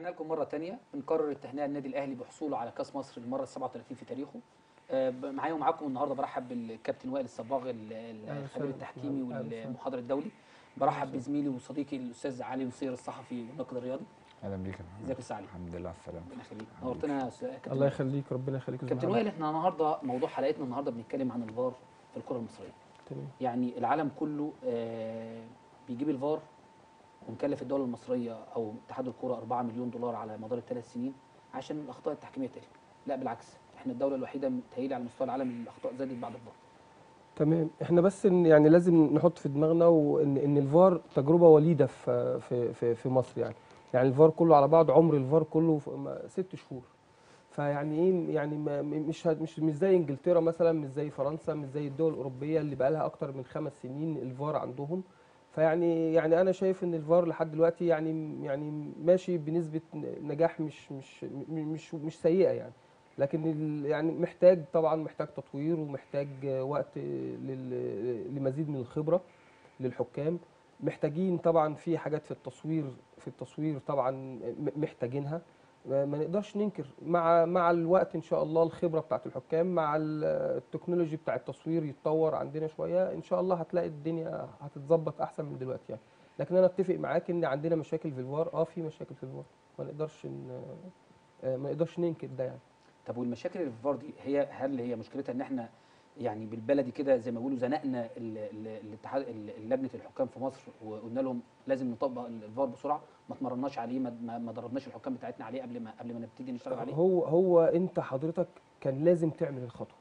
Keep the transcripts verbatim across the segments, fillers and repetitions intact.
احنا لكم مرة تانية بنكرر التهنئة للنادي الأهلي بحصوله على كأس مصر للمرة السابعة والثلاثين في تاريخه. معايا ومعاكم النهارده برحب بالكابتن وائل الصباغ الخبير التحكيمي والمحاضر الدولي، برحب بزميلي وصديقي الأستاذ علي وصير الصحفي والناقد الرياضي. اهلا بيك يا محمد. ازيك يا أستاذ علي؟ الحمد لله على السلامة. ربنا يخليك، نورتنا يا أستاذ كابتن. الله يخليك، ربنا يخليك. كابتن وائل، احنا النهارده موضوع حلقتنا النهارده بنتكلم عن الفار في الكرة المصرية. تمام. يعني العالم كله بيجيب الفار ومكلف الدولة المصرية أو اتحاد الكرة أربعة مليون دولار على مدار الثلاث سنين عشان الأخطاء التحكيمية تقل. لا بالعكس، احنا الدولة الوحيدة متهيألي على مستوى العالم اللي الأخطاء زادت بعد الفار. تمام، احنا بس يعني لازم نحط في دماغنا وإن إن الفار تجربة وليدة في في في مصر، يعني يعني الفار كله على بعض عمر الفار كله ست شهور. فيعني ايه يعني مش مش مش زي إنجلترا مثلا، مش زي فرنسا، مش زي الدول الأوروبية اللي بقى لها أكتر من خمس سنين الفار عندهم. فيعني يعني انا شايف ان الفار لحد دلوقتي يعني يعني ماشي بنسبه نجاح مش مش مش مش سيئه يعني، لكن يعني محتاج طبعا محتاج تطوير ومحتاج وقت لمزيد من الخبره للحكام. محتاجين طبعا في حاجات في التصوير في التصوير طبعا محتاجينها، ما نقدرش ننكر. مع مع الوقت ان شاء الله الخبره بتاعت الحكام مع التكنولوجي بتاع التصوير يتطور عندنا شويه، ان شاء الله هتلاقي الدنيا هتتظبط احسن من دلوقتي يعني. لكن انا اتفق معاك ان عندنا مشاكل في الفار، اه في مشاكل في الفار، ما نقدرش ما نقدرش ننكر ده يعني. طب والمشاكل اللي في الفار دي هي هل هي مشكلتها ان احنا يعني بالبلدي كده زي ما بيقولوا زنقنا الاتحاد لجنه الحكام في مصر وقلنا لهم لازم نطبق الفار بسرعه، ما اتمرناش عليه، ما ما دربناش الحكام بتاعتنا عليه قبل ما قبل ما نبتدي نشتغل عليه؟ هو هو انت حضرتك كان لازم تعمل الخطوه،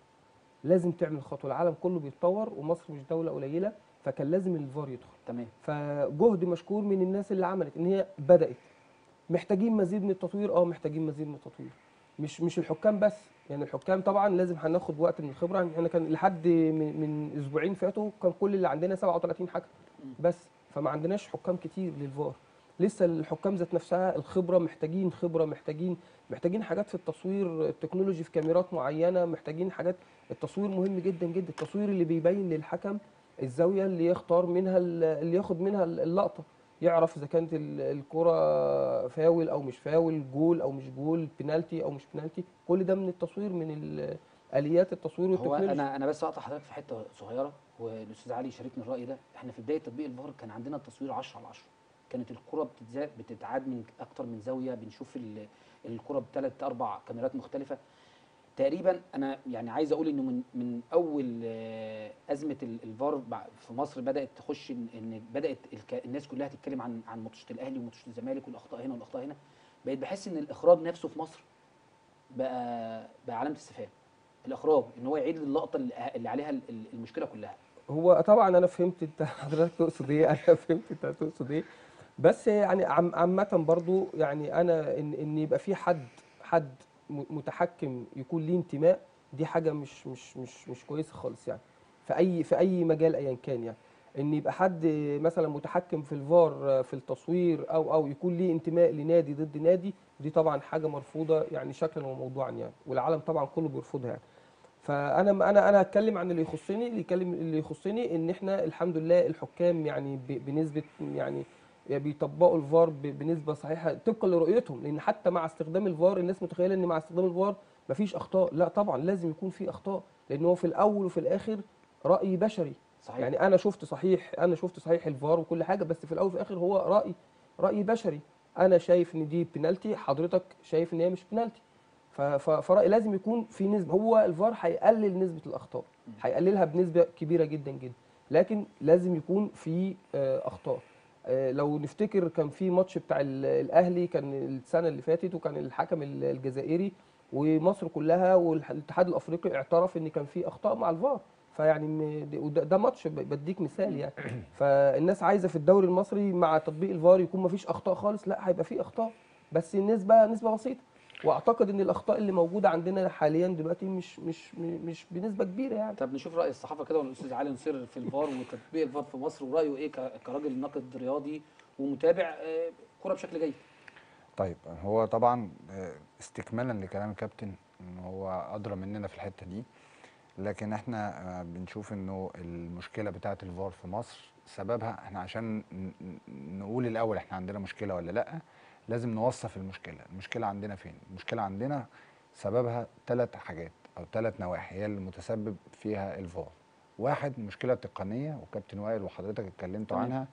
لازم تعمل الخطوه. العالم كله بيتطور ومصر مش دوله قليله، فكان لازم الفار يدخل. تمام. فجهد مشكور من الناس اللي عملت ان هي بدات. محتاجين مزيد من التطوير، اه محتاجين مزيد من التطوير، مش مش الحكام بس يعني. الحكام طبعا لازم هناخد وقت من الخبره. احنا يعني كان لحد من, من اسبوعين فاتوا كان كل اللي عندنا سبعة وثلاثين حكم بس، فما عندناش حكام كتير للفار. لسه الحكام ذات نفسها الخبره محتاجين خبره، محتاجين محتاجين حاجات في التصوير، التكنولوجي في كاميرات معينه، محتاجين حاجات. التصوير مهم جدا جدا، التصوير اللي بيبين للحكم الزاويه اللي يختار منها اللي ياخد منها اللقطه، يعرف اذا كانت الكره فاول او مش فاول، جول او مش جول، بنالتي او مش بنالتي. كل ده من التصوير، من اليات التصوير والتكنولوجيا. انا انا بس هقطع حضرتك في حته صغيره، والاستاذ علي شاركني الراي ده. احنا في بدايه تطبيق الفار كان عندنا التصوير عشرة على عشرة، كانت الكره بتتعاد من اكتر من زاويه، بنشوف الكره بثلاث اربع كاميرات مختلفه تقريبا. انا يعني عايز اقول انه من من اول ازمه الفار في مصر بدات تخش ان بدات الناس كلها تتكلم عن عن ماتشات الاهلي وماتشات الزمالك والاخطاء هنا والاخطاء هنا. بقيت بحس ان الاخراج نفسه في مصر بقى بقى علامه استفهام. الاخراج ان هو يعيد اللقطه اللي عليها المشكله كلها. هو طبعا انا فهمت انت حضرتك تقصد ايه، انا فهمت انت تقصد ايه، بس يعني عامه برضو يعني انا ان ان يبقى في حد حد متحكم يكون ليه انتماء، دي حاجه مش مش مش مش كويسه خالص يعني، في اي في اي مجال ايا كان يعني. ان يبقى حد مثلا متحكم في الفار في التصوير او او يكون ليه انتماء لنادي ضد نادي، دي طبعا حاجه مرفوضه يعني شكلا وموضوعا يعني، والعالم طبعا كله بيرفضها يعني. فانا انا انا هتكلم عن اللي يخصني، اللي يكلم اللي يخصني ان احنا الحمد لله الحكام يعني بنسبه يعني بيطبقوا الفار بنسبه صحيحه طبقا لرؤيتهم. لان حتى مع استخدام الفار الناس متخيله ان مع استخدام الفار مفيش اخطاء، لا طبعا لازم يكون في اخطاء، لان هو في الاول وفي الاخر راي بشري صحيح. يعني انا شفت صحيح انا شفت صحيح الفار وكل حاجه، بس في الاول وفي الاخر هو راي راي بشري. انا شايف ان دي بنالتي، حضرتك شايف ان هي مش بنالتي، فراي لازم يكون في نسبه. هو الفار هيقلل نسبه الاخطاء، هيقللها بنسبه كبيره جدا جدا، لكن لازم يكون في اخطاء. لو نفتكر كان في ماتش بتاع الاهلي كان السنه اللي فاتت، وكان الحكم الجزائري ومصر كلها والاتحاد الافريقي اعترف ان كان في اخطاء مع الفار. فيعني ده ماتش بديك مثال يعني. فالناس عايزه في الدوري المصري مع تطبيق الفار يكون مفيش اخطاء خالص، لا هيبقى في اخطاء بس نسبه نسبه بسيطه. واعتقد ان الاخطاء اللي موجوده عندنا حاليا دلوقتي مش مش مش بنسبه كبيره يعني. طب نشوف راي الصحافه كده والاستاذ علي نصير في الفار وتطبيق الفار في مصر، ورايه ايه كراجل ناقد رياضي ومتابع كره بشكل جيد. طيب، هو طبعا استكمالا لكلام الكابتن ان هو ادرى مننا في الحته دي، لكن احنا بنشوف انه المشكله بتاعه الفار في مصر سببها، احنا عشان نقول الاول احنا عندنا مشكله ولا لا، لازم نوصف المشكله، المشكله عندنا فين؟ المشكله عندنا سببها ثلاث حاجات او ثلاث نواحي هي اللي متسبب فيها الفار. واحد، مشكله تقنيه وكابتن وائل وحضرتك اتكلمتوا عنها،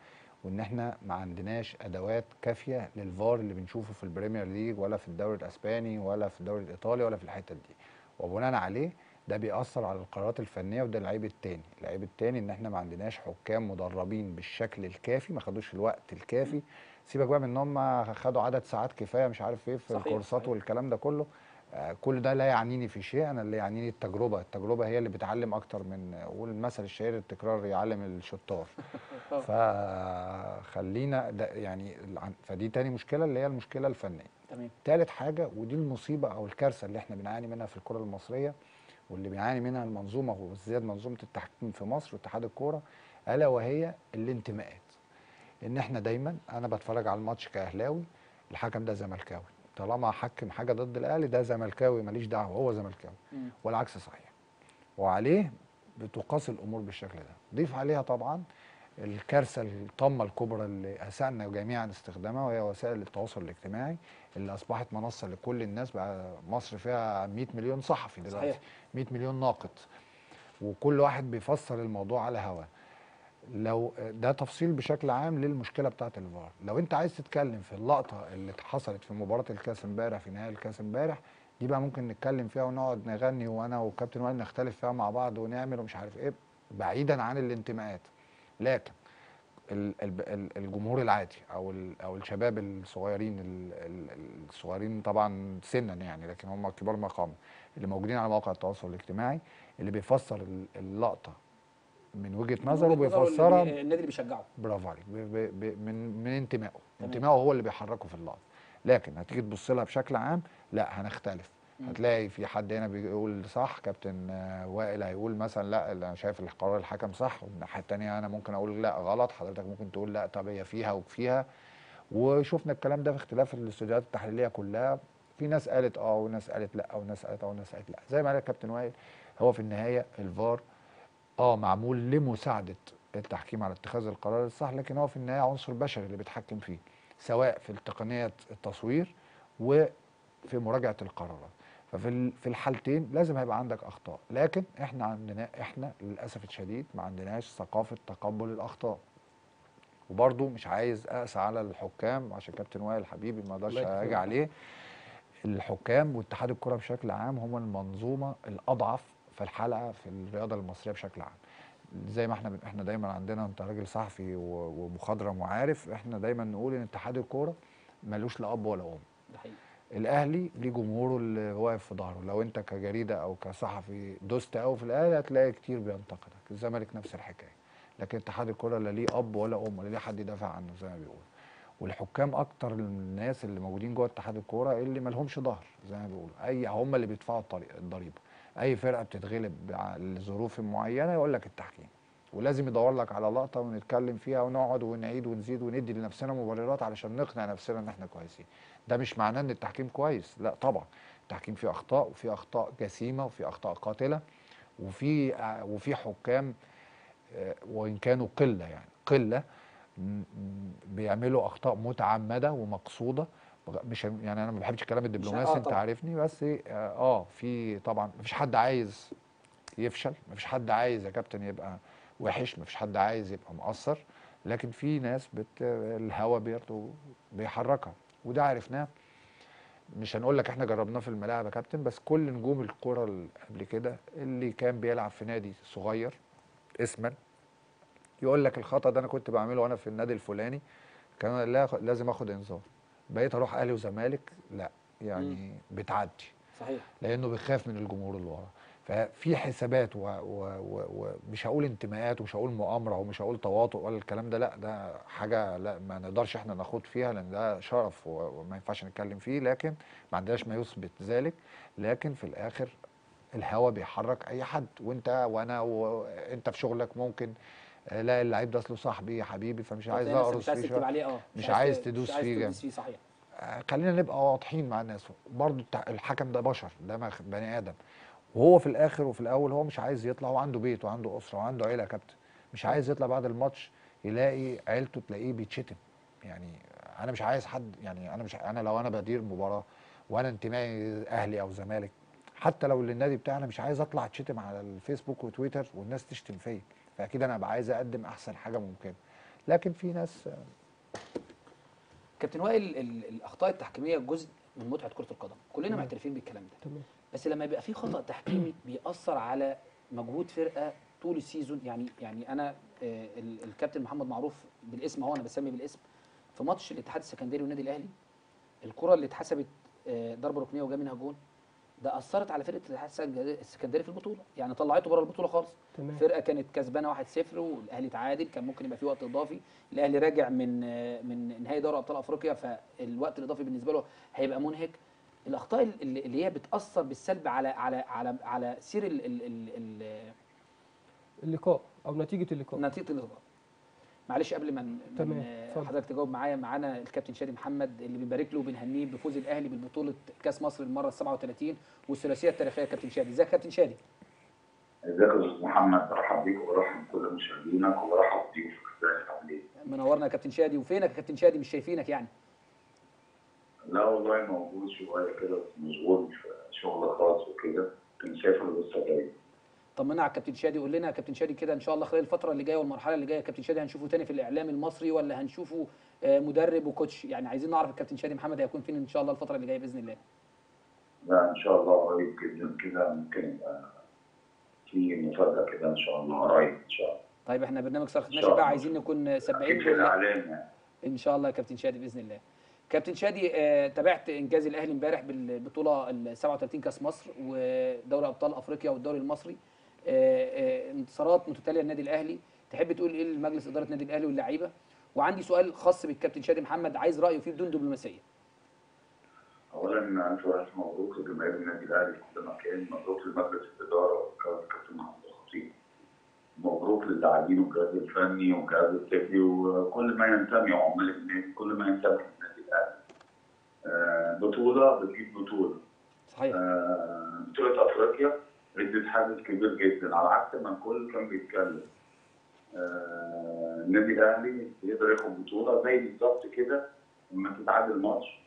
وان احنا ما عندناش ادوات كافيه للفار اللي بنشوفه في البريمير ليج ولا في الدوري الاسباني ولا في الدوري الايطالي ولا في الحته دي، وبناء عليه ده بيأثر على القرارات الفنيه، وده العيب الثاني. العيب الثاني ان احنا ما عندناش حكام مدربين بالشكل الكافي، ما خدوش الوقت الكافي. سيبك بقى من ان هم خدوا عدد ساعات كفايه مش عارف ايه في الكورسات والكلام ده كله، آه كل ده لا يعنيني في شيء، انا اللي يعنيني التجربه، التجربه هي اللي بتعلم اكتر من، والمثل الشهير التكرار يعلم الشطار. فخلينا ده يعني، فدي تاني مشكله اللي هي المشكله الفنيه. تمام. ثالث حاجه، ودي المصيبه او الكارثه اللي احنا بنعاني منها في الكره المصريه واللي بيعاني منها المنظومه وبالذات منظومه التحكيم في مصر واتحاد الكوره، الا وهي الانتماءات. ان احنا دايما انا بتفرج على الماتش كاهلاوي، الحكم ده زملكاوي، طالما حكم حاجه ضد الاهلي ده زملكاوي ماليش دعوه هو زملكاوي، والعكس صحيح، وعليه بتقاس الامور بالشكل ده. ضيف عليها طبعا الكارثه الطامه الكبرى اللي اسأنا جميعا استخدامها، وهي وسائل التواصل الاجتماعي اللي اصبحت منصه لكل الناس. بقى مصر فيها مئة مليون صحفي دلوقتي، مئة مليون ناقد، وكل واحد بيفسر الموضوع على هواه. لو ده تفصيل بشكل عام للمشكله بتاعه الفار. لو انت عايز تتكلم في اللقطه اللي حصلت في مباراه الكاس امبارح، في نهائي الكاس امبارح دي بقى، ممكن نتكلم فيها ونقعد نغني وانا وكابتن وائل نختلف فيها مع بعض ونعمل ومش عارف ايه، بعيدا عن الانتماءات. لكن الجمهور العادي او او الشباب الصغيرين الصغيرين طبعا سنا يعني، لكن هم كبار مقام اللي موجودين على مواقع التواصل الاجتماعي، اللي بيفسر اللقطه من وجهه نظره بيفسرها النادي اللي بيشجعه، برافو عليك، من من انتمائه، انتمائه هو اللي بيحركه في اللقطه. لكن هتيجي تبص لها بشكل عام لا، هنختلف. هتلاقي في حد هنا بيقول صح، كابتن وائل هيقول مثلا لا انا شايف القرار الحكم صح، ومن الناحيه الثانيه انا ممكن اقول لا غلط، حضرتك ممكن تقول لا طب هي فيها وفيها. وشفنا الكلام ده في اختلاف الاستوديوهات التحليليه كلها، في ناس قالت اه وناس قالت لا وناس قالت اه وناس قالت لا. زي ما قال كابتن وائل، هو في النهايه الفار اه معمول لمساعده التحكيم على اتخاذ القرار الصح، لكن هو في النهايه عنصر بشري اللي بيتحكم فيه، سواء في تقنيه التصوير و في مراجعه القرارات. ففي في الحالتين لازم هيبقى عندك اخطاء، لكن احنا عندنا احنا للاسف الشديد ما عندناش ثقافه تقبل الاخطاء. وبرده مش عايز اقسى على الحكام، عشان كابتن وائل حبيبي ما اقدرش اجي عليه. الحكام واتحاد الكره بشكل عام هم المنظومه الاضعف في الحلقه في الرياضه المصريه بشكل عام. زي ما احنا احنا دايما عندنا، انت راجل صحفي ومخضرم وعارف، احنا دايما نقول ان اتحاد الكره ملوش لا اب ولا ام. ده حقيقي. الاهلي ليه جمهوره اللي واقف في ظهره، لو انت كجريده او كصحفي دوست قوي في الاهلي هتلاقي كتير بينتقدك، الزمالك نفس الحكايه، لكن اتحاد الكره لا ليه اب ولا ام، ولا ليه حد يدافع عنه زي ما بيقولوا. والحكام اكتر الناس اللي موجودين جوه اتحاد الكره اللي ما لهمش ظهر زي ما بيقولوا، اي هم اللي بيدفعوا الضريبه، اي فرقه بتتغلب لظروف معينه يقول لك التحكيم، ولازم يدور لك على لقطه ونتكلم فيها ونقعد ونعيد ونزيد وندي لنفسنا مبررات علشان نقنع نفسنا ان احنا كويسين. ده مش معناه ان التحكيم كويس، لا طبعا التحكيم فيه اخطاء، وفيه اخطاء جسيمه، وفيه اخطاء قاتله، وفي وفي حكام وان كانوا قله يعني قله بيعملوا اخطاء متعمده ومقصوده. مش يعني انا ما بحبش الكلام الدبلوماسي، آه انت عارفني، بس اه في طبعا مفيش حد عايز يفشل، مفيش حد عايز يا كابتن يبقى وحش، مفيش حد عايز يبقى مقصر، لكن في ناس بت الهوا بيرضو بيحركها، وده عرفناه. مش هنقول لك احنا جربناه في الملاعب يا كابتن، بس كل نجوم الكوره اللي قبل كده اللي كان بيلعب في نادي صغير اسما يقول لك الخطا ده انا كنت بعمله وانا في النادي الفلاني كان لازم اخد انذار، بقيت اروح اهلي وزمالك لا يعني بتعدي صحيح، لانه بيخاف من الجمهور اللي وراه. ففي حسابات ومش هقول انتماءات ومش هقول مؤامره ومش هقول تواطؤ ولا الكلام ده، لا ده حاجه لا ما نقدرش احنا نخوض فيها لان ده شرف وما ينفعش نتكلم فيه، لكن ما عندناش ما يثبت ذلك. لكن في الاخر الهوا بيحرك اي حد، وانت وانا وانت في شغلك ممكن لا اللعيب ده اصله صاحبي حبيبي فمش عايز اقرص فيه، مش عايز تدوس فيه، صحيح. خلينا نبقى واضحين مع الناس، برضه الحكم ده بشر، ده بني ادم، وهو في الاخر وفي الاول هو مش عايز يطلع، هو عنده بيت وعنده اسره وعنده عيله يا كابتن، مش عايز يطلع بعد الماتش يلاقي عيلته تلاقيه بيتشتم، يعني انا مش عايز حد يعني، انا مش انا لو انا بدير مباراه وانا انتمائي اهلي او زمالك حتى لو للنادي بتاعنا، مش عايز اطلع اتشتم على الفيسبوك وتويتر والناس تشتم فيا، فاكيد انا ابقى عايز اقدم احسن حاجه ممكنه. لكن في ناس. كابتن وائل، الاخطاء التحكيميه جزء من متعه كره القدم، كلنا معترفين بالكلام ده، بس لما يبقى في خطا تحكيمي بيأثر على مجهود فرقه طول السيزون. يعني يعني انا الكابتن محمد معروف بالاسم اهو، انا بسمي بالاسم، في ماتش الاتحاد السكندري والنادي الاهلي الكره اللي اتحسبت ضربه ركنيه وجا منها جون، ده اثرت على فرقه الاتحاد السكندري في البطوله، يعني طلعته بره البطوله خالص. تمام. فرقه كانت كسبانه واحد صفر والاهلي تعادل، كان ممكن يبقى في وقت اضافي، الاهلي راجع من من نهائي دوري ابطال افريقيا، فالوقت الاضافي بالنسبه له هيبقى منهك. الاخطاء اللي هي بتاثر بالسلب على على على على سير ال ال ال اللقاء او نتيجه اللقاء نتيجه اللقاء معلش قبل ما حضرتك تجاوب معايا، معانا الكابتن شادي محمد اللي بنبارك له وبنهنيه بفوز الاهلي بالبطوله كاس مصر المره السابعة والثلاثين والثلاثيه التاريخيه. كابتن شادي، ازيك يا كابتن شادي؟ ازيك يا استاذ محمد، برحب بيك وبرحب بكل مشاهدينك وبرحب بضيوفك. ازيك عامل ايه؟ منورنا يا كابتن شادي. وفينك يا كابتن شادي؟ مش شايفينك يعني. لا والله موجود شويه كده، مشغول في شغل خاص وكده، كنت شايفه لسه جاي. طمنا على الكابتن شادي، قول لنا يا كابتن شادي كده ان شاء الله خلال الفتره اللي جايه والمرحله اللي جايه كابتن شادي هنشوفه تاني في الاعلام المصري ولا هنشوفه مدرب وكوتش؟ يعني عايزين نعرف الكابتن شادي محمد هيكون فين ان شاء الله الفتره اللي جايه باذن الله. لا ان شاء الله قريب جدا كده، ممكن في مفاجاه كده ان شاء الله قريب ان شاء الله. طيب احنا برنامج صرخة ناشئ بقى عايزين نكون سباقين في الاعلام ان شاء الله يا كابتن شادي باذن الله. كابتن شادي، آه، تابعت انجاز الاهلي امبارح بالبطوله السابعة والثلاثين كاس مصر ودوري ابطال افريقيا والدوري المصري، آه آه انتصارات متتاليه للنادي الاهلي، تحب تقول ايه لمجلس اداره النادي الاهلي واللعيبه؟ وعندي سؤال خاص بالكابتن شادي محمد عايز رايه فيه بدون دبلوماسيه. اولا الف الف مبروك لجماهير النادي الاهلي في كل مكان، مبروك لمجلس الاداره والكابتن محمد الخطيب، مبروك للاعبين والجهاز الفني والجهاز التكني وكل ما ينتمي عمال النادي، كل ما ينتمي للنادي الاهلي. آه بطوله بتجيب بطوله. صحيح. آه بطوله افريقيا ادت حافز كبير جدا على عكس ما الكل كان بيتكلم. آه النادي الاهلي يقدر ياخد بطوله زي بالظبط كده، لما تتعادل ماتش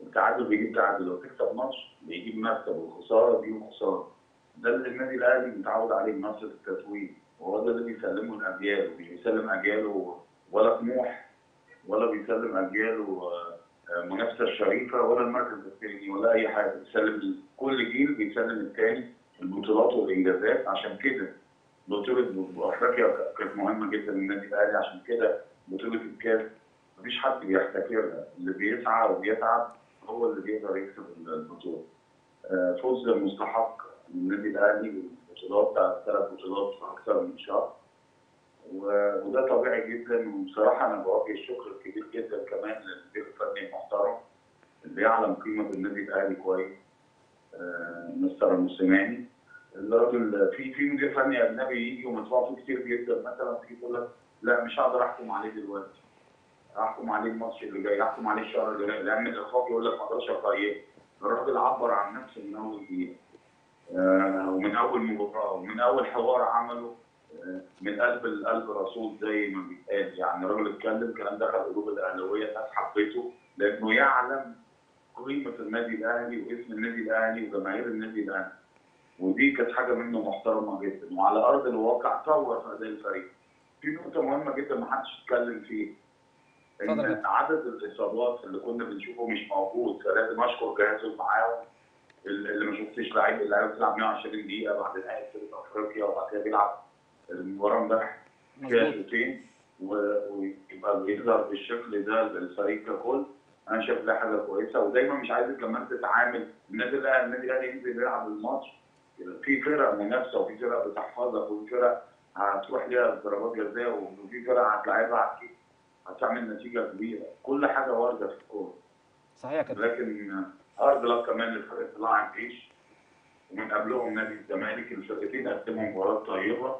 التعادل بيجيب تعادل، وتكسب ماتش بيجيب مكسب، والخساره بيجيب خساره. ده اللي النادي الاهلي متعود عليه بنفس التتويج، وهو ده اللي بيسلمه الاجيال، مش بيسلم اجياله ولا طموح ولا بيسلم اجياله منافسه شريفه ولا المركز الثاني ولا اي حاجه، بيسلم كل جيل بيسلم الثاني البطولات والانجازات. عشان كده بطوله افريقيا كانت مهمه جدا للنادي الاهلي، عشان كده بطوله الكاس مفيش حد بيحتكرها، اللي بيسعى وبيتعب هو اللي بيقدر يكسب البطوله. فوز مستحق للنادي الاهلي بالبطولات بتاعت ثلاث بطولات في اكثر من شهر، وده طبيعي جدا. وبصراحه انا بوجه الشكر الكبير جدا كمان للمدير الفني المحترم اللي يعلم قيمه النادي الاهلي كويس، مستر موسيماني، الراجل في في مدير فني اجنبي يجي ومدفوع فيه كتير جدا، مثلا يجي يقول لك لا مش هقدر احكم عليه دلوقتي، احكم عليه الماتش اللي جاي، احكم عليه الشهر اللي جاي، لان الارهاق يقول لك ما اقدرش اقيمه. الراجل عبر عن نفسه من اول دقيقه، آه ومن اول مباراه ومن اول حوار عمله، آه من قلب لقلب رسول زي ما بيتقال، يعني الراجل اتكلم كلام دخل قلوب الاهلاويه، الناس حبيته لانه يعلم قيمه النادي الاهلي واسم النادي الاهلي وجماهير النادي الاهلي، ودي كانت حاجه منه محترمه جدا. وعلى ارض الواقع طور في اداء الفريق. في نقطه مهمه جدا ما حدش اتكلم فيها، ان عدد الاصابات اللي كنا بنشوفه مش موجود، فلازم اشكر جهازه معاهم اللي ما شفتش لعيب، اللعيب بتلعب مئة وعشرين دقيقه بعد نهائي بطوله افريقيا وبعد كده بيلعب المباراه امبارح فيها شوطين، ويبقى بيظهر بالشكل ده الفريق ككل. انا شايف ده حاجه كويسه، ودايما مش عايز كمان تتعامل النادي الاهلي النادي الاهلي ينزل يلعب الماتش، في فرق منافسه وفي فرق بتحفظك وفي فرق هتروح ليها ضربات جزاء وفي فرق هتلاعبها هتعمل نتيجه كبيره، كل حاجه وارده في الكوره. صحيح يا كابتن. لكن هارد لك كمان لفريق طلائع الجيش ومن قبلهم نادي الزمالك، الفرقتين قدموا مباراه طيبه،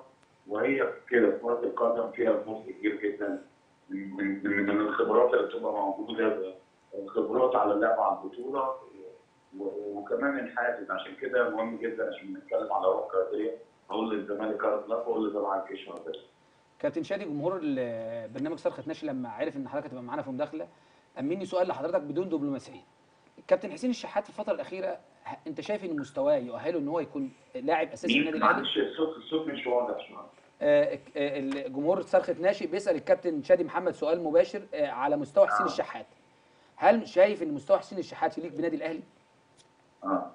وهي كده كره القدم فيها جزء كبير جدا من من الخبرات اللي بتبقى موجوده، الخبرات على اللعب على البطوله وكمان الحافز. عشان كده مهم جدا عشان نتكلم على روح قياديه، اقول للزمالك هارد لك واقول لطلائع الجيش هارد لك. كابتن شادي، جمهور برنامج صرخة ناشئ لما عرف ان حضرتك هتبقى معانا في مداخله امني سؤال لحضرتك بدون دبلوماسيه. كابتن حسين الشحات في الفتره الاخيره انت شايف ان مستواه يؤهله ان هو يكون لاعب اساسي في النادي الاهلي؟ معلش الصوت الصوت مش واضح شويه. الجمهور صرخة ناشئ بيسال الكابتن شادي محمد سؤال مباشر على مستوى حسين آه. الشحات. هل شايف ان مستوى حسين الشحات يليق بنادي الاهلي؟ اه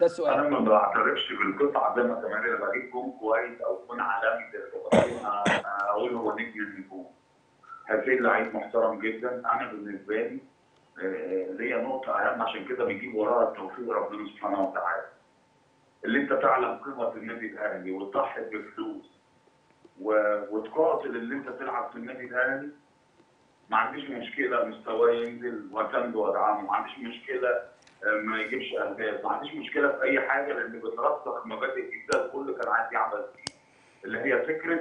ده السؤال. انا ما بعترفش بالقطعه زي ما كمان انا بجيب جون كويس او جون عالمي اقول هو نجم النجوم. حسين لعيب محترم جدا، انا بالنسبه لي ليا نقطه اهم عشان كده بيجيب وراها التوفيق ربنا سبحانه وتعالى. اللي انت تعلم قيمه النادي الاهلي وتضحي بفلوس وتقاتل اللي انت تلعب في النادي الاهلي، ما عنديش مشكله مستواه ينزل واسنده وادعمه، ما عنديش مشكله ما يجيبش اهداف، ما عنديش مشكله في اي حاجه، لان بترسخ مبادئ الجدال كله كان عايز يعمل فيه، اللي هي فكره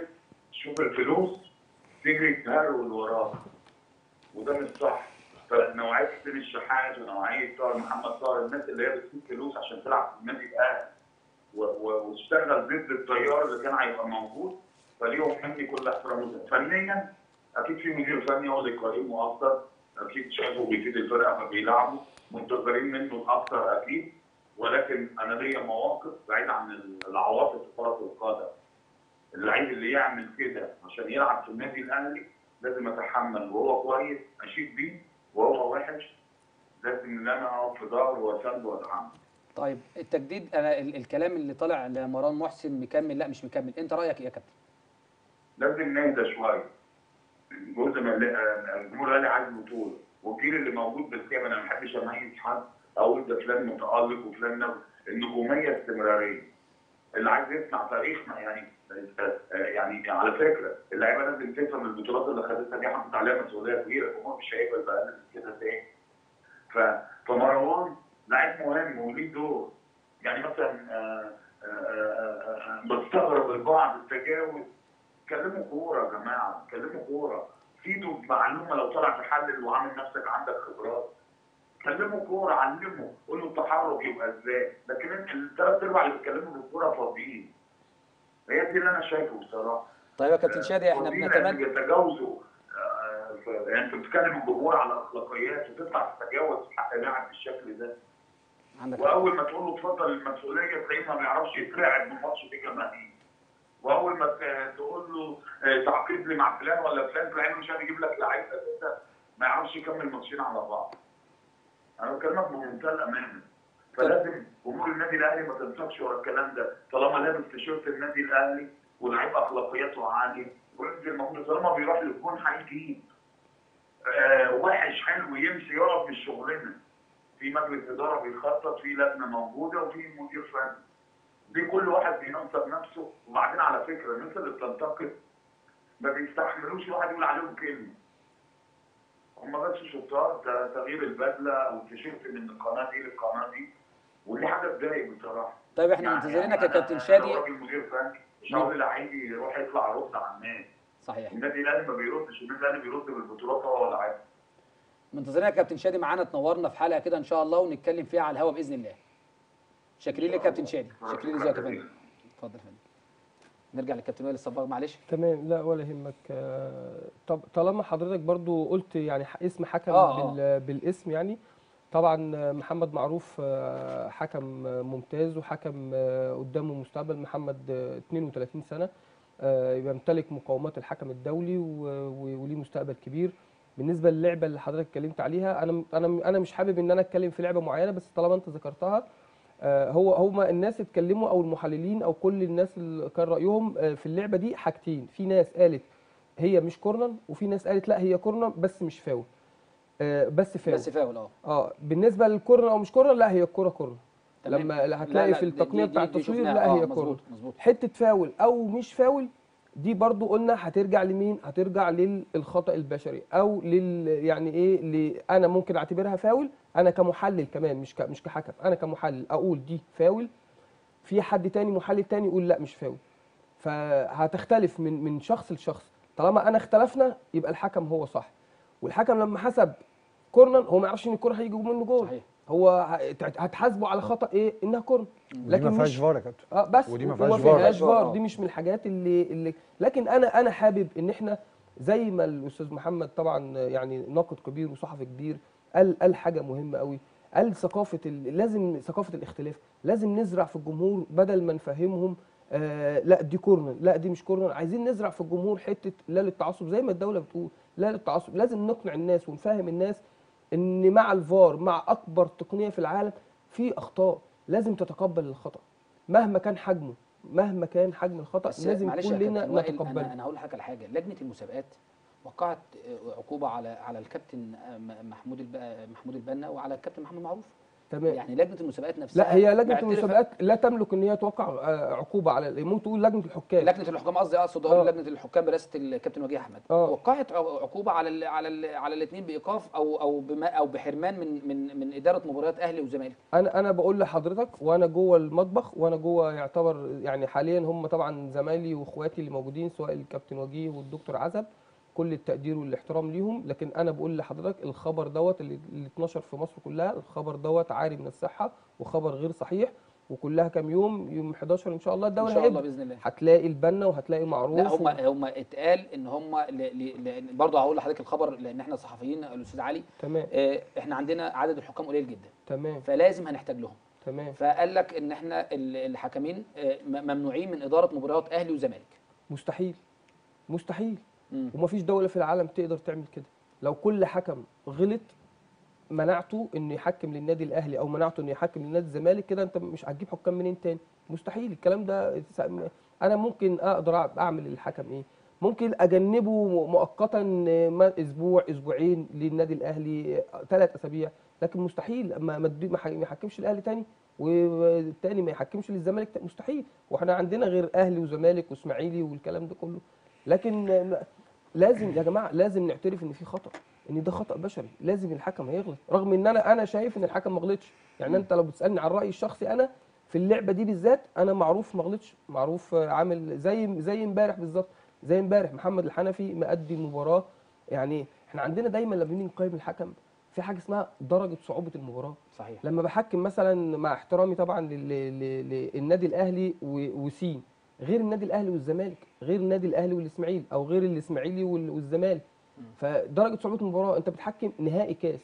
شوف الفلوس تجري تهرول وراها، وده مش صح. فنوعيه سليم الشحات ونوعيه طاهر محمد صهر، الناس اللي هي بتجيب فلوس عشان تلعب في النادي الاهلي وتشتغل ضد التيار اللي كان هيبقى موجود، فليهم مني كل احترامنا. فنيا اكيد في مدير فني هو اللي قيمه اكتر، اكيد شايفه بيفيد الفرقه فبيلعبه، منتظرين منه اكتر اكيد، ولكن انا ليا مواقف بعيد عن العواطف في كره القدم. اللعيب اللي يعمل كده عشان يلعب في النادي الاهلي لازم اتحمل، وهو كويس اشيد بيه، وهو وحش لازم ان انا اقف في ظهره واسنده وادعمه. طيب التجديد، انا الكلام اللي طالع لمروان محسن مكمل لا مش مكمل، انت رايك ايه يا كابتن؟ لازم نهدى شويه. جزء من الجمهور الاهلي عايز بطوله، والجيل اللي موجود بالكامل انا ما بحبش اميز حد اقول ده فلان متالق وفلان نبغ، النجوميه استمراريه. اللي عايز يصنع تاريخ يعني يعني على فكره اللعيبه لازم تفهم البطولات اللي خدتها دي حطت عليها مسؤوليه كبيره، الجمهور مش هيقبل بقى من كده تاني. فمروان لعيب مهم وليه دور، يعني مثلا بستغرب البعض التجاوز، كلموا كوره يا جماعه، كلموا كوره، فيدوا بمعلومه لو طلع تحلل وعامل نفسك عندك خبرات. كلموا كوره، علموا، قولوا التحرك يبقى ازاي، لكن الثلاث ارباع اللي بيتكلموا بالكوره فاضيين. هي دي اللي انا شايفه بصراحه. طيب يا كابتن شادي احنا بنتمنى يتجاوزوا، يعني انت بتتكلم الجمهور على اخلاقيات وتطلع تتجاوز حق لاعب بالشكل ده. عندك واول ما تقول له اتفضل المسؤوليه تلاقيه ما بيعرفش يترعب من ماتش فيه جماهير. واول ما تقول له تعاقد لي مع فلان ولا فلان فلان مش هيجيب لك لعيب اساسا ما يعرفش يكمل ماتشين على بعض. انا بكلمك بمنتهى الامانه. فلازم جمهور النادي الاهلي ما تنساقش ورا الكلام ده، طالما لابس تيشيرت النادي الاهلي ولعيب اخلاقياته عاليه وينزل موجود، طالما بيروح للجون هيجيب. آه وحش حلو يمشي يقف مش شغلنا. في مجلس اداره بيخطط، في لجنه موجوده، وفي مدير فني. دي كل واحد بينصب نفسه. وبعدين على فكره الناس اللي بتنتقد ما بيستحملوش واحد يقول عليهم كلمه. هم بس شطار، ده تغيير البدله او التيشيرت من القناه دي للقناه دي، ودي حاجه تضايق بصراحه. طيب احنا منتظرينك يا كابتن شادي. راجل مدير فني مش هقول لعيب يروح يطلع يرد على الناس. صحيح. النادي الاهلي ما بيردش، النادي الاهلي بيرد بالبطولات هو ولا عادي. منتظرينك يا كابتن شادي معانا، تنورنا في حلقه كده ان شاء الله ونتكلم فيها على الهوا باذن الله. شاكرين لك كابتن شادي، شاكرين لك يا فندم. اتفضل يا فندم. نرجع للكابتن وائل الصباغ معلش. تمام، لا ولا يهمك. طب طالما حضرتك برضو قلت يعني اسم حكم آه بال... بالاسم، يعني طبعا محمد معروف حكم ممتاز وحكم قدامه مستقبل. محمد اثنين وثلاثين سنه، يبقى يمتلك مقومات الحكم الدولي وليه مستقبل كبير. بالنسبه للعبه اللي حضرتك اتكلمت عليها، انا انا انا مش حابب ان انا اتكلم في لعبه معينه، بس طالما انت ذكرتها، هو هما الناس اتكلموا او المحللين او كل الناس اللي كان رايهم في اللعبه دي حاجتين، في ناس قالت هي مش كورنر، وفي ناس قالت لا هي كورنر بس مش فاول. بس فاول بس فاول اه اه بالنسبه للكورنر او مش كورنر، لا هي الكوره كورنر. لما هتلاقي في التقنيه بتاع التصوير لا هي كورنر. حته فاول او مش فاول دي برضو قلنا هترجع لمين؟ هترجع للخطا البشري او لل يعني ايه، انا ممكن اعتبرها فاول، انا كمحلل كمان مش مش كحكم، انا كمحلل اقول دي فاول، في حد تاني محلل تاني يقول لا مش فاول. فهتختلف من من شخص لشخص. طالما انا اختلفنا يبقى الحكم هو صح، والحكم لما حسب كورنر هو ما يعرفش ان الكوره هيجي منه جول. هو هتحاسبه على خطا ايه؟ انها كورنر. لكن ما فيهاش فار يا كابتن. اه بس ودي ما فيهاش فار، دي مش من الحاجات اللي اللي لكن انا انا حابب ان احنا زي ما الاستاذ محمد طبعا يعني ناقد كبير وصحفي كبير قال قال حاجه مهمه قوي، قال ثقافه لازم ثقافه الاختلاف، لازم نزرع في الجمهور بدل ما نفهمهم آه لا دي كورنر لا دي مش كورنر، عايزين نزرع في الجمهور حته لا للتعصب زي ما الدوله بتقول لا للتعصب، لازم نقنع الناس ونفهم الناس ان مع الفار مع اكبر تقنيه في العالم في اخطاء، لازم تتقبل الخطا مهما كان حجمه، مهما كان حجم الخطا لازم كلنا نتقبله. انا هقول لحضرتك على حاجه، لجنه المسابقات وقعت عقوبه على على الكابتن محمود محمود البنا وعلى الكابتن محمد معروف. تمام. يعني لجنه المسابقات نفسها لا هي لجنه المسابقات لا تملك ان هي توقع عقوبه على ممكن تقول لجنه الحكام لجنه الحكام قصدي اقصد اقول لجنه الحكام برئاسه الكابتن وجيه احمد أوه. وقعت عقوبه على ال على ال على الاثنين بايقاف او او او بحرمان من من من اداره مباريات اهلي وزمالك. انا انا بقول لحضرتك وانا جوه المطبخ وانا جوه يعتبر يعني حاليا هم طبعا زمايلي واخواتي اللي موجودين سواء الكابتن وجيه والدكتور عزب كل التقدير والاحترام ليهم، لكن انا بقول لحضرتك الخبر دوت اللي اتنشر في مصر كلها الخبر دوت عاري من الصحه وخبر غير صحيح، وكلها كام يوم يوم حداشر ان شاء الله الدوري ان شاء الله باذن الله هتلاقي البنا وهتلاقي معروف. لا هم و... هم اتقال ان هم ل... ل... برضه هقول لحضرتك الخبر لان احنا صحفيين الاستاذ علي. تمام. اه احنا عندنا عدد الحكام قليل جدا. تمام. فلازم هنحتاج لهم. تمام. فقال لك ان احنا الحكمين ممنوعين من اداره مباريات اهلي وزمالك. مستحيل مستحيل ومفيش دوله في العالم تقدر تعمل كده. لو كل حكم غلط منعته انه يحكم للنادي الاهلي او منعته انه يحكم للنادي الزمالك كده انت مش هتجيب حكام منين تاني؟ مستحيل الكلام ده. انا ممكن اقدر اعمل للحكم ايه؟ ممكن اجنبه مؤقتا اسبوع اسبوعين للنادي الاهلي ثلاث اسابيع، لكن مستحيل ما يحكمش الاهلي تاني والتاني ما يحكمش للزمالك مستحيل، واحنا عندنا غير اهلي وزمالك واسماعيلي والكلام ده كله. لكن لازم يا جماعه لازم نعترف ان في خطا، ان ده خطا بشري، لازم الحكم هيغلط، رغم ان انا انا شايف ان الحكم ما غلطش، يعني م. انت لو بتسالني عن رايي الشخصي انا في اللعبه دي بالذات انا معروف ما غلطش، معروف عامل زي زي امبارح بالظبط، زي امبارح محمد الحنفي مأدي مباراه، يعني احنا عندنا دايما لما بنيجي نقيم الحكم في حاجه اسمها درجه صعوبه المباراه. صحيح. لما بحكم مثلا مع احترامي طبعا للنادي الاهلي وسين غير النادي الاهلي والزمالك، غير النادي الاهلي والاسماعيلي او غير الاسماعيلي والزمالك. فدرجه صعوبه المباراه انت بتحكم نهائي كاس.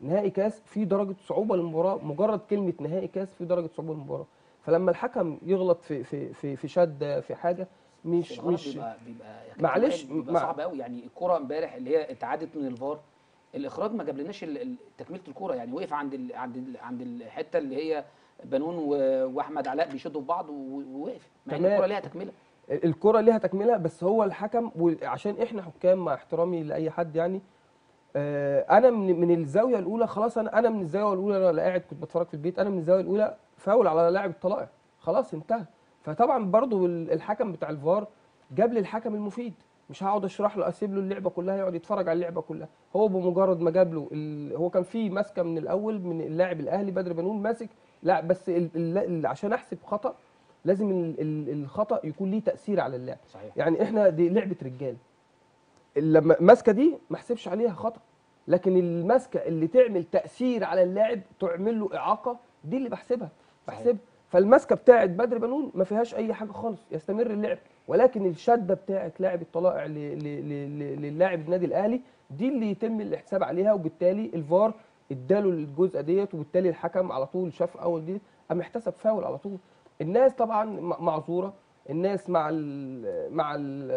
نهائي كاس في درجه صعوبه للمباراه، مجرد كلمه نهائي كاس في درجه صعوبه للمباراه. فلما الحكم يغلط في في في, في شده في حاجه مش مش بيبقى بيبقى معلش بيبقى صعب قوي. يعني الكره امبارح اللي هي اتعادت من الفار الاخراج ما جابلناش تكمله الكره، يعني وقف عند ال عند ال عند الحته اللي هي بنون واحمد علاء بيشدوا في بعض ووقف، مع ان الكره ليها تكمله. الكره ليها تكمله بس هو الحكم، وعشان احنا حكام مع احترامي لاي حد يعني انا من الزاويه الاولى خلاص، انا انا من الزاويه الاولى انا قاعد كنت بتفرج في البيت، انا من الزاويه الاولى فاول على لاعب الطلائع خلاص انتهى. فطبعا برضو الحكم بتاع الفار جاب لي الحكم المفيد، مش هقعد اشرح له اسيب له اللعبه كلها يقعد يتفرج على اللعبه كلها، هو بمجرد ما جاب له هو كان في ماسكه من الاول من اللاعب الاهلي بدر بنون ماسك، لا بس ال ال عشان احسب خطا لازم ال ال الخطا يكون ليه تاثير على اللاعب. يعني احنا دي لعبه رجال، لما الماسكه دي ما احسبش عليها خطا، لكن الماسكه اللي تعمل تاثير على اللاعب تعمل له اعاقه دي اللي بحسبها بحسبها. فالماسكه بتاعت بدر بنون ما فيهاش اي حاجه خالص، يستمر اللعب، ولكن الشده بتاعت لاعب الطلائع للاعب النادي الاهلي دي اللي يتم الاحتساب عليها، وبالتالي الفار اداله الجزء ديت، وبالتالي الحكم على طول شاف اول دي قام احتسب فاول على طول. الناس طبعا معذوره، الناس مع ال مع ال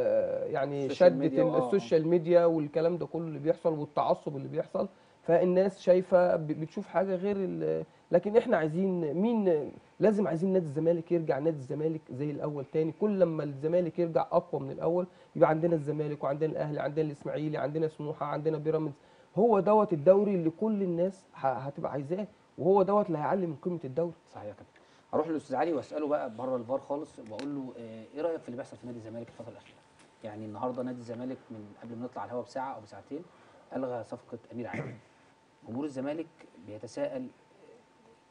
يعني شده السوشيال ميديا والكلام ده كله اللي بيحصل والتعصب اللي بيحصل، فالناس شايفه بتشوف حاجه غير، لكن احنا عايزين مين؟ لازم عايزين نادي الزمالك يرجع، نادي الزمالك زي الاول تاني، كل لما الزمالك يرجع اقوى من الاول يبقى عندنا الزمالك وعندنا الاهلي، عندنا الاسماعيلي، عندنا سموحه، عندنا بيراميدز، هو دوت الدوري اللي كل الناس هتبقى عايزاه، وهو دوت اللي هيعلي من قيمه الدوري. صحيح يا كابتن. هروح للاستاذ علي واساله بقى بره الفار خالص واقول له ايه رايك في اللي بيحصل في نادي الزمالك الفتره الاخيره؟ يعني النهارده نادي الزمالك من قبل ما نطلع على الهواء بساعه او بساعتين الغى صفقه امير عادل. جمهور الزمالك بيتساءل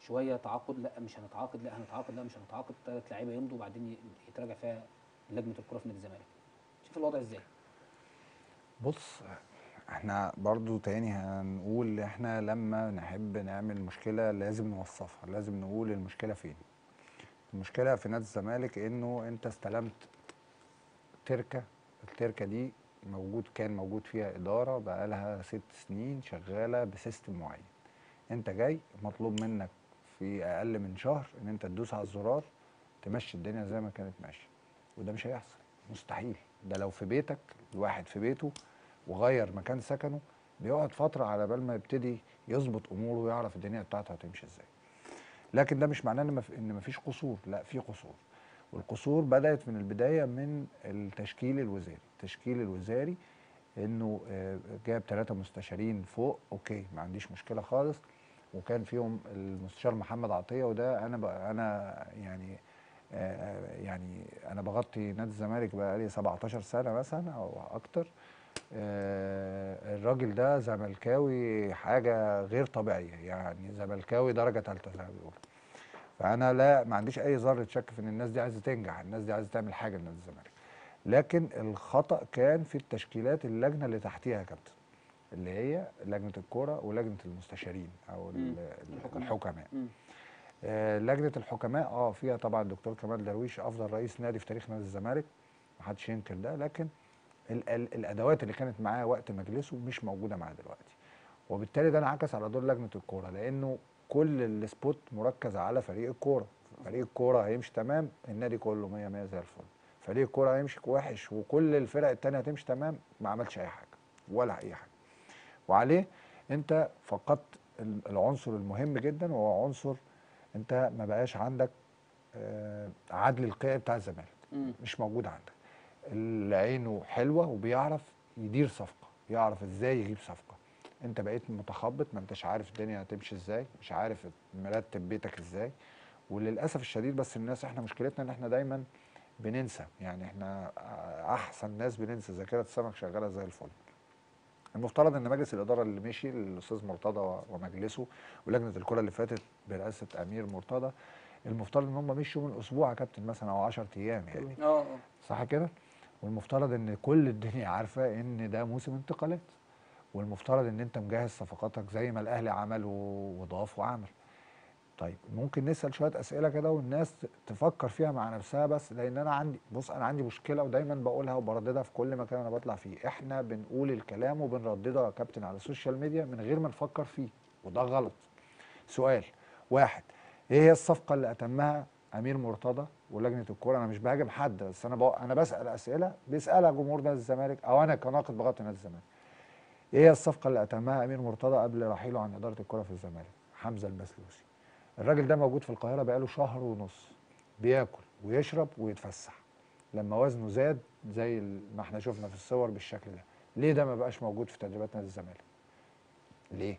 شويه، تعاقد لا مش هنتعاقد، لا هنتعاقد، لا مش هنتعاقد، ثلاث لعيبه يمضوا وبعدين يتراجع فيها لجنه الكوره في نادي الزمالك. شوف الوضع ازاي. بص احنا برضو تاني هنقول احنا لما نحب نعمل مشكله لازم نوصفها، لازم نقول المشكله فين. المشكله في نادي الزمالك انه انت استلمت تركه، التركه دي موجود كان موجود فيها اداره بقى لها ست سنين شغاله بسيستم معين. انت جاي مطلوب منك في اقل من شهر ان انت تدوس على الزرار تمشي الدنيا زي ما كانت ماشيه، وده مش هيحصل مستحيل. ده لو في بيتك، الواحد في بيته وغير مكان سكنه بيقعد فتره على بال ما يبتدي يظبط اموره ويعرف الدنيا بتاعته هتمشي ازاي. لكن ده مش معناه ان مفيش قصور، لا في قصور، والقصور بدات من البدايه من التشكيل الوزاري. التشكيل الوزاري انه جاب ثلاثه مستشارين فوق، اوكي ما عنديش مشكله خالص، وكان فيهم المستشار محمد عطيه، وده انا انا يعني يعني انا بغطي نادي الزمالك بقى لي سبعتاشر سنه مثلا او اكتر. الراجل ده زملكاوي حاجه غير طبيعيه، يعني زملكاوي درجه ثالثه زي ما بيقولوا. فانا لا ما عنديش اي ذره شك في ان الناس دي عايزه تنجح، الناس دي عايزه تعمل حاجه لنادي الزمالك. لكن الخطا كان في التشكيلات، اللجنه اللي تحتيها يا كابتن، اللي هي لجنه الكوره ولجنه المستشارين او الحكماء. آه لجنه الحكماء اه فيها طبعا الدكتور كمال درويش افضل رئيس نادي في تاريخ نادي الزمالك، محدش ينكر ده، لكن ال ال الادوات اللي كانت معاه وقت مجلسه مش موجوده معاه دلوقتي، وبالتالي ده انعكس على دور لجنه الكوره، لانه كل السبوت مركز على فريق الكوره. فريق الكوره هيمشي تمام، النادي كله مية مية زي الفل. فريق الكوره هيمشي وحش وكل الفرق الثانيه هتمشي تمام، ما عملش اي حاجه ولا اي حاجه. وعليه انت فقدت العنصر المهم جدا، وهو عنصر انت ما بقاش عندك عدل القيادي بتاع الزمالك، مش موجود عندك. اللي عينه حلوه وبيعرف يدير صفقه، يعرف ازاي يجيب صفقه. انت بقيت متخبط، ما انتش عارف الدنيا هتمشي ازاي، مش عارف مرتب بيتك ازاي. وللاسف الشديد بس الناس، احنا مشكلتنا ان احنا دايما بننسى، يعني احنا احسن ناس بننسى، ذاكره السمك شغاله زي الفل. المفترض ان مجلس الاداره اللي مشي الاستاذ مرتضى ومجلسه ولجنه الكره اللي فاتت برئاسه امير مرتضى، المفترض ان هم مشوا من اسبوع يا كابتن مثلا او عشرة ايام يعني. اه صح كده؟ والمفترض ان كل الدنيا عارفه ان ده موسم انتقالات، والمفترض ان انت مجهز صفقاتك زي ما الاهلي عمل وضاف وعمل. طيب ممكن نسال شويه اسئله كده والناس تفكر فيها مع نفسها، بس لان انا عندي، بص انا عندي مشكله ودايما بقولها وبرددها في كل مكان انا بطلع فيه، احنا بنقول الكلام وبنردده يا كابتن على السوشيال ميديا من غير ما نفكر فيه، وده غلط. سؤال واحد، ايه هي الصفقه اللي اتمها امير مرتضى ولجنه الكوره؟ انا مش بهاجم حد، بس انا بق... انا بسال اسئله بيسالها جمهور نادي الزمالك او انا كناقد بغطي نادي الزمالك. ايه هي الصفقه اللي اتمها امير مرتضى قبل رحيله عن اداره الكوره في الزمالك؟ حمزه البسلوسي. الراجل ده موجود في القاهره بقاله شهر ونص، بياكل ويشرب ويتفسح، لما وزنه زاد زي ما احنا شفنا في الصور بالشكل ده. ليه ده ما بقاش موجود في تدريبات نادي الزمالك؟ ليه؟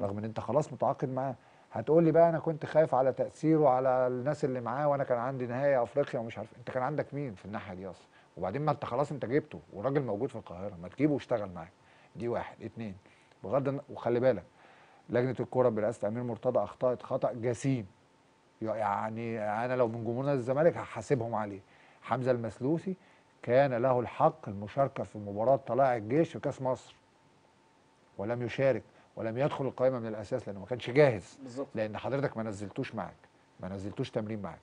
رغم ان انت خلاص متعاقد معاه. هتقول لي بقى انا كنت خايف على تاثيره على الناس اللي معاه، وانا كان عندي نهايه افريقيا ومش عارف، انت كان عندك مين في الناحيه دي اصلا؟ وبعدين ما انت خلاص انت جبته والراجل موجود في القاهره، ما تجيبه واشتغل معاه. دي واحد. اتنين، بغض وخلي بالك لجنه الكوره برئاسه امير مرتضى اخطات خطا جسيم، يعني انا لو من جمهور نادي الزمالك هحاسبهم عليه. حمزه المسلوسي كان له الحق المشاركه في مباراه طلائع الجيش في كاس مصر، ولم يشارك ولم يدخل القائمه من الاساس لانه ما كانش جاهز بالزبط. لان حضرتك ما نزلتوش معاك، ما نزلتوش تمرين معاك.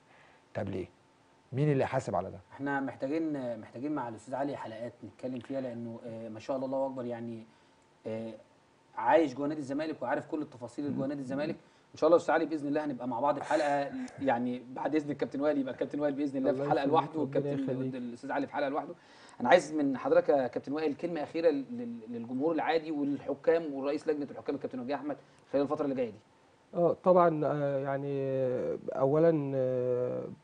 طب ليه؟ مين اللي حاسب على ده؟ احنا محتاجين محتاجين مع الاستاذ علي حلقات نتكلم فيها، لانه ما شاء الله الله اكبر، يعني عايش جوه نادي الزمالك وعارف كل التفاصيل اللي جوه نادي الزمالك. ان شاء الله يا استاذ علي باذن الله هنبقى مع بعض في حلقه، يعني بعد اذن الكابتن وائل، يبقى الكابتن وائل باذن الله في حلقه لوحده والكابتن الاستاذ علي في حلقه لوحده. انا عايز من حضرتك يا كابتن وائل كلمه اخيره للجمهور العادي والحكام ورئيس لجنه الحكام الكابتن وجيه احمد خلال الفتره اللي جايه دي. اه طبعا، يعني اولا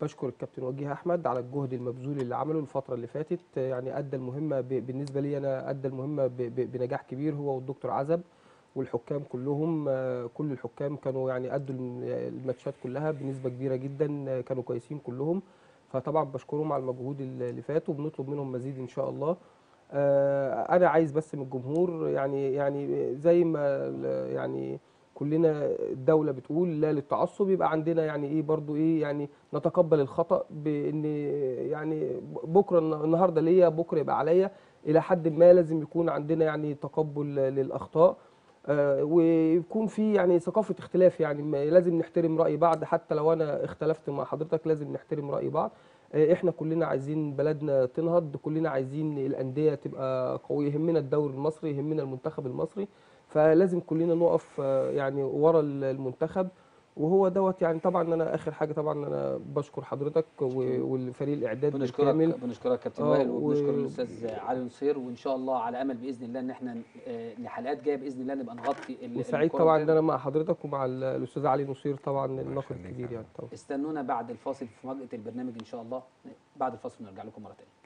بشكر الكابتن وجيه احمد على الجهد المبذول اللي عمله الفتره اللي فاتت، يعني ادى المهمه بالنسبه لي انا، ادى المهمه بنجاح كبير هو والدكتور عزب والحكام كلهم. كل الحكام كانوا يعني ادوا الماتشات كلها بنسبه كبيره جدا، كانوا كويسين كلهم، فطبعا بشكرهم على المجهود اللي فات وبنطلب منهم مزيد ان شاء الله. انا عايز بس من الجمهور، يعني يعني زي ما يعني كلنا الدوله بتقول لا للتعصب، يبقى عندنا يعني ايه برضو ايه يعني نتقبل الخطا، بان يعني بكره النهارده ليا بكره يبقى عليا، الى حد ما لازم يكون عندنا يعني تقبل للاخطاء، ويكون في يعني ثقافه اختلاف، يعني لازم نحترم راي بعض، حتى لو انا اختلفت مع حضرتك لازم نحترم راي بعض. احنا كلنا عايزين بلدنا تنهض، كلنا عايزين الانديه تبقى قويه، يهمنا الدوري المصري، يهمنا المنتخب المصري، فلازم كلنا نقف يعني ورا المنتخب وهو دوت. يعني طبعا انا اخر حاجه طبعا انا بشكر حضرتك والفريق الاعداد بالكامل. بنشكرك كابتن وائل، وبنشكر و... الاستاذ علي وصير، وان شاء الله على امل باذن الله ان احنا لحلقات جايه باذن الله نبقى نغطي. وسعيد طبعا ان انا مع حضرتك ومع الاستاذ علي وصير طبعا الناقد الكبير. يعني طبعا استنونا بعد الفاصل في مفاجاه البرنامج ان شاء الله، بعد الفاصل نرجع لكم مره ثانيه.